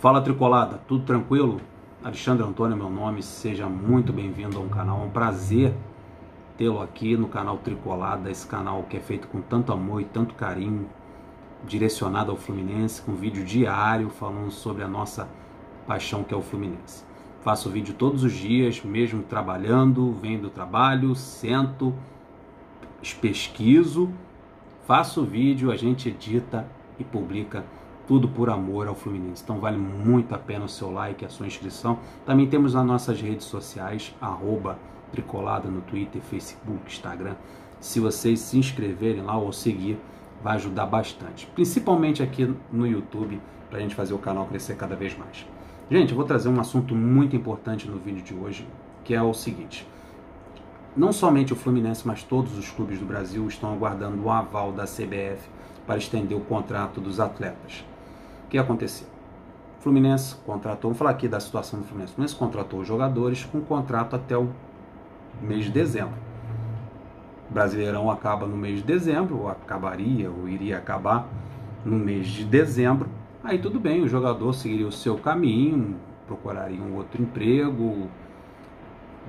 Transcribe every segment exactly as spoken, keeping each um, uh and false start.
Fala Tricolada, tudo tranquilo? Alexandre Antônio é meu nome, seja muito bem-vindo ao canal, é um prazer tê-lo aqui no canal Tricolada, esse canal que é feito com tanto amor e tanto carinho, direcionado ao Fluminense, com vídeo diário falando sobre a nossa paixão que é o Fluminense. Faço vídeo todos os dias, mesmo trabalhando, venho do trabalho, sento, pesquiso, faço vídeo, a gente edita e publica tudo por amor ao Fluminense. Então vale muito a pena o seu like, a sua inscrição. Também temos nas nossas redes sociais, arroba Tricolada no Twitter, Facebook, Instagram. Se vocês se inscreverem lá ou seguir, vai ajudar bastante. Principalmente aqui no YouTube, para a gente fazer o canal crescer cada vez mais. Gente, eu vou trazer um assunto muito importante no vídeo de hoje, que é o seguinte. Não somente o Fluminense, mas todos os clubes do Brasil estão aguardando o aval da C B F para estender o contrato dos atletas. O que aconteceu? O Fluminense contratou, vamos falar aqui da situação do Fluminense. O Fluminense contratou os jogadores com contrato até o mês de dezembro. O Brasileirão acaba no mês de dezembro, ou acabaria, ou iria acabar no mês de dezembro. Aí tudo bem, o jogador seguiria o seu caminho, procuraria um outro emprego,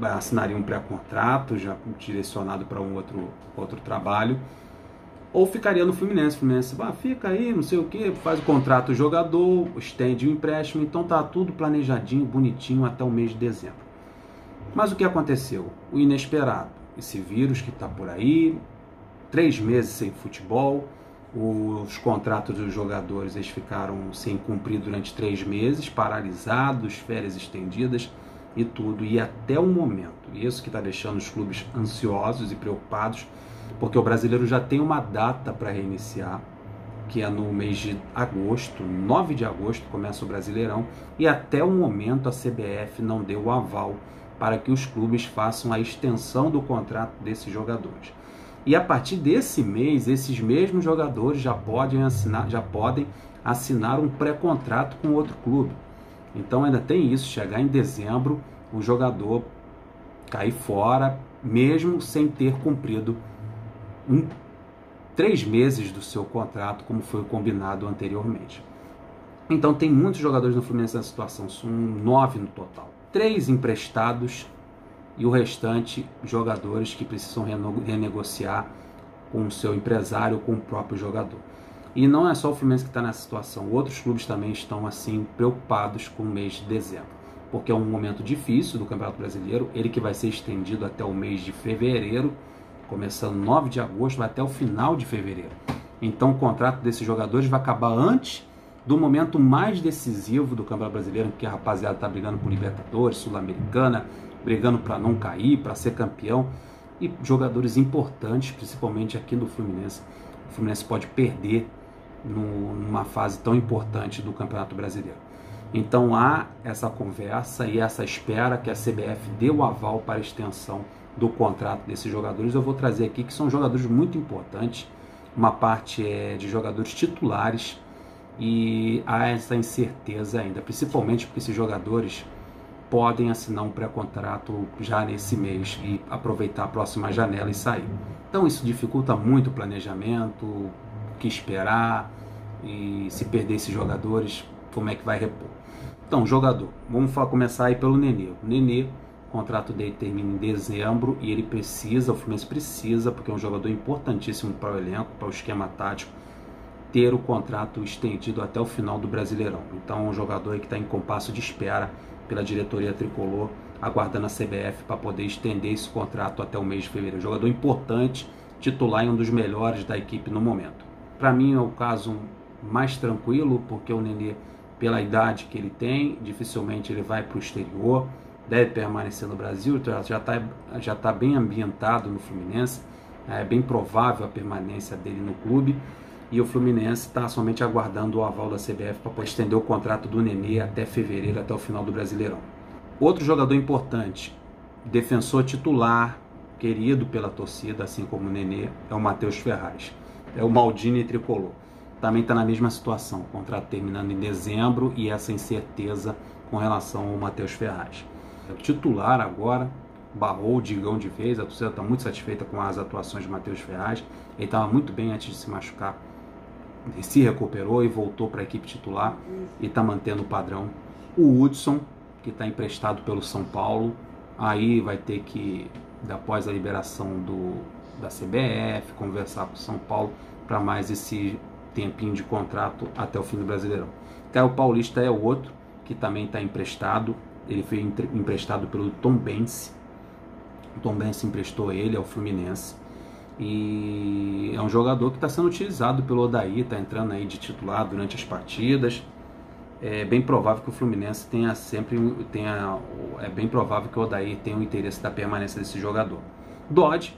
assinaria um pré-contrato, já direcionado para um outro, outro trabalho. Ou ficaria no Fluminense, o Fluminense ah, fica aí, não sei o que, faz o contrato o jogador, estende o empréstimo, então tá tudo planejadinho, bonitinho até o mês de dezembro. Mas o que aconteceu? O inesperado, esse vírus que tá por aí, três meses sem futebol, os contratos dos jogadores eles ficaram sem cumprir durante três meses, paralisados, férias estendidas e tudo, e até o momento, isso que tá deixando os clubes ansiosos e preocupados, porque o brasileiro já tem uma data para reiniciar, que é no mês de agosto, nove de agosto, começa o Brasileirão, e até o momento a C B F não deu o aval para que os clubes façam a extensão do contrato desses jogadores. E a partir desse mês, esses mesmos jogadores já podem assinar, já podem assinar um pré-contrato com outro clube. Então ainda tem isso, chegar em dezembro, o jogador cair fora, mesmo sem ter cumprido Um, três meses do seu contrato, como foi combinado anteriormente. Então tem muitos jogadores no Fluminense nessa situação, são nove no total. Três emprestados e o restante jogadores que precisam renegociar com o seu empresário ou com o próprio jogador. E não é só o Fluminense que está nessa situação, outros clubes também estão assim preocupados com o mês de dezembro, porque é um momento difícil do Campeonato Brasileiro, ele que vai ser estendido até o mês de fevereiro, começando nove de agosto, vai até o final de fevereiro. Então o contrato desses jogadores vai acabar antes do momento mais decisivo do Campeonato Brasileiro, que a rapaziada está brigando por Libertadores, Sul-Americana, brigando para não cair, para ser campeão. E jogadores importantes, principalmente aqui no Fluminense. O Fluminense pode perder no, numa fase tão importante do Campeonato Brasileiro. Então há essa conversa e essa espera que a C B F dê o aval para a extensão do contrato desses jogadores. Eu vou trazer aqui que são jogadores muito importantes, uma parte é de jogadores titulares, e há essa incerteza ainda, principalmente porque esses jogadores podem assinar um pré-contrato já nesse mês e aproveitar a próxima janela e sair. Então isso dificulta muito o planejamento, o que esperar, e se perder esses jogadores, como é que vai repor? Então, jogador, vamos começar aí pelo Nenê. O Nenê, o contrato dele termina em dezembro e ele precisa, o Fluminense precisa, porque é um jogador importantíssimo para o elenco, para o esquema tático, ter o contrato estendido até o final do Brasileirão. Então é um jogador aí que está em compasso de espera pela diretoria tricolor, aguardando a C B F para poder estender esse contrato até o mês de fevereiro. Jogador importante, titular e um dos melhores da equipe no momento. Para mim é o caso mais tranquilo, porque o Nenê, pela idade que ele tem, dificilmente ele vai para o exterior, deve permanecer no Brasil, já está já tá bem ambientado no Fluminense, é bem provável a permanência dele no clube, e o Fluminense está somente aguardando o aval da C B F para estender o contrato do Nenê até fevereiro, até o final do Brasileirão. Outro jogador importante, defensor titular, querido pela torcida, assim como o Nenê, é o Matheus Ferraz, é o Maldini Tricolô. Também está na mesma situação, o contrato terminando em dezembro e essa incerteza com relação ao Matheus Ferraz. O titular agora barrou o Digão de vez, a torcida está muito satisfeita com as atuações de Matheus Ferraz, ele estava muito bem antes de se machucar se recuperou e voltou para a equipe titular e está mantendo o padrão. O Hudson, que está emprestado pelo São Paulo, aí vai ter que, após a liberação do, da C B F, conversar com o São Paulo para mais esse tempinho de contrato até o fim do Brasileirão. Caio Paulista é o outro que também está emprestado, ele foi entre, emprestado pelo Tombense, o Tombense emprestou ele ao Fluminense, e é um jogador que está sendo utilizado pelo Odaí, está entrando aí de titular durante as partidas. É bem provável que o Fluminense tenha sempre tenha é bem provável que o Odair tenha o interesse da permanência desse jogador. Dodd,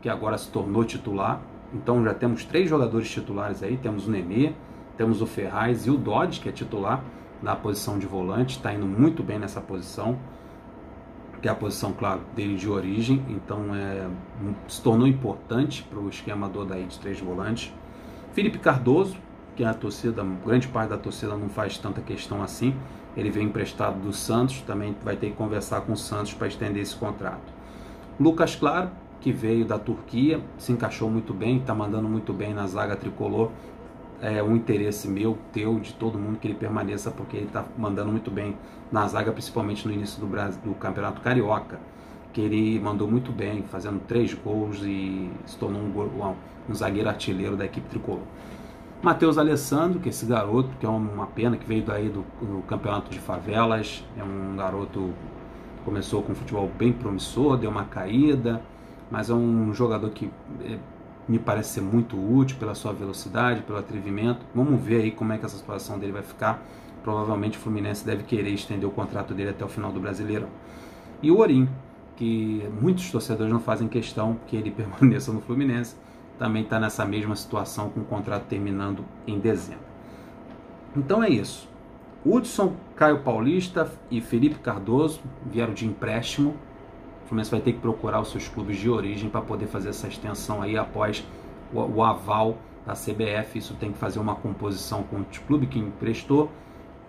que agora se tornou titular, então já temos três jogadores titulares aí, temos o Nenê, temos o Ferraz e o Dodd, que é titular na posição de volante, está indo muito bem nessa posição, que é a posição, claro, dele de origem, então é, se tornou importante para o esquema do Odair de três volantes. Felipe Cardoso, que a torcida, grande parte da torcida não faz tanta questão assim, ele vem emprestado do Santos, também vai ter que conversar com o Santos para estender esse contrato. Lucas Claro, que veio da Turquia, se encaixou muito bem, está mandando muito bem na zaga tricolor, é um interesse meu, teu, de todo mundo que ele permaneça, porque ele está mandando muito bem na zaga, principalmente no início do, Brasil, do Campeonato Carioca, que ele mandou muito bem, fazendo três gols e se tornou um, gol, um zagueiro artilheiro da equipe tricolor. Matheus Alessandro, que é esse garoto, que é uma pena, que veio daí do, do campeonato de favelas, é um garoto que começou com um futebol bem promissor, deu uma caída, mas é um jogador que é, me parece ser muito útil pela sua velocidade, pelo atrevimento. Vamos ver aí como é que essa situação dele vai ficar. Provavelmente o Fluminense deve querer estender o contrato dele até o final do Brasileirão. E o Orim, que muitos torcedores não fazem questão que ele permaneça no Fluminense, também está nessa mesma situação, com o contrato terminando em dezembro. Então é isso. Hudson, Caio Paulista e Felipe Cardoso vieram de empréstimo. O Fluminense vai ter que procurar os seus clubes de origem para poder fazer essa extensão aí após o, o aval da C B F. Isso tem que fazer uma composição com o clube que emprestou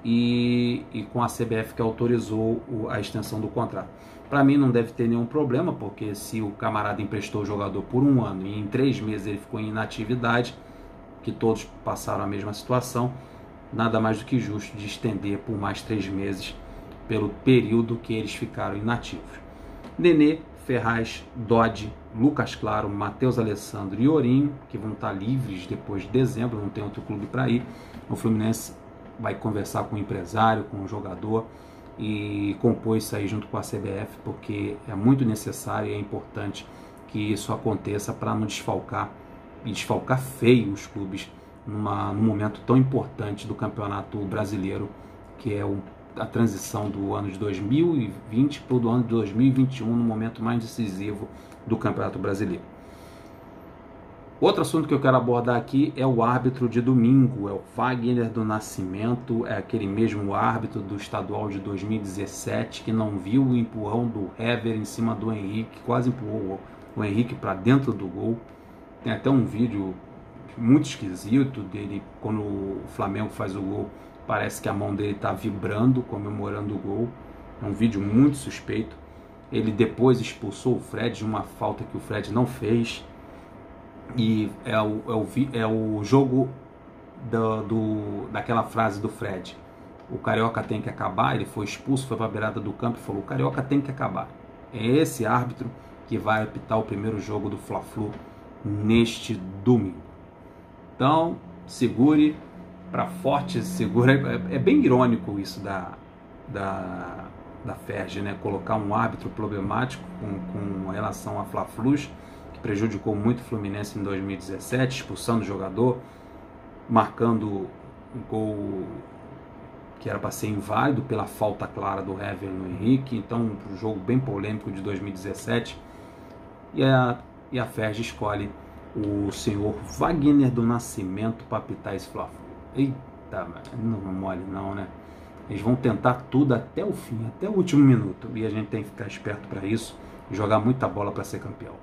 e, e com a C B F que autorizou a extensão do contrato. Para mim não deve ter nenhum problema, porque se o camarada emprestou o jogador por um ano e em três meses ele ficou em inatividade, que todos passaram a mesma situação, nada mais do que justo de estender por mais três meses pelo período que eles ficaram inativos. Nenê, Ferraz, Dodd, Lucas Claro, Matheus Alessandro e Orim, que vão estar livres depois de dezembro, não tem outro clube para ir. O Fluminense vai conversar com o empresário, com o jogador, e compor isso aí junto com a C B F, porque é muito necessário e é importante que isso aconteça para não desfalcar e desfalcar feio os clubes numa, num momento tão importante do Campeonato Brasileiro, que é o, a transição do ano de dois mil e vinte para o ano de dois mil e vinte e um, no momento mais decisivo do Campeonato Brasileiro. Outro assunto que eu quero abordar aqui é o árbitro de domingo, é o Wagner do Nascimento, é aquele mesmo árbitro do estadual de dois mil e dezessete que não viu o empurrão do Hever em cima do Henrique, quase empurrou o Henrique para dentro do gol. Tem até um vídeo muito esquisito dele, quando o Flamengo faz o gol, parece que a mão dele está vibrando, comemorando o gol, é um vídeo muito suspeito. Ele depois expulsou o Fred de uma falta que o Fred não fez, e é o, é o, é o jogo do, do, daquela frase do Fred, o Carioca tem que acabar. Ele foi expulso, foi para a beirada do campo e falou, o Carioca tem que acabar. É esse árbitro que vai apitar o primeiro jogo do Fla-Flu neste domingo. Então, segure para forte, segura. É, é bem irônico isso da, da, da F E R J, né? Colocar um árbitro problemático com, com relação a Fla-Flu, prejudicou muito o Fluminense em dois mil e dezessete, expulsando o jogador, marcando um gol que era para ser inválido pela falta clara do Hever no Henrique. Então, um jogo bem polêmico de dois mil e dezessete. E a, e a F E R J escolhe o senhor Wagner do Nascimento para apitar esse Fla-Flu. Eita, não é mole não, né? Eles vão tentar tudo até o fim, até o último minuto. E a gente tem que ficar esperto para isso e jogar muita bola para ser campeão.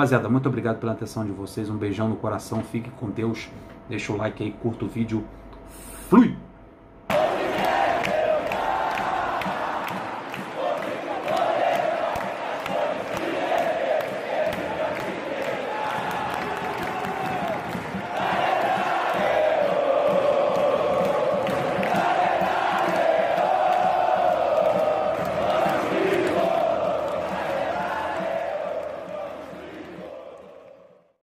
Rapaziada, muito obrigado pela atenção de vocês, um beijão no coração, fique com Deus, deixa o like aí, curta o vídeo, flui!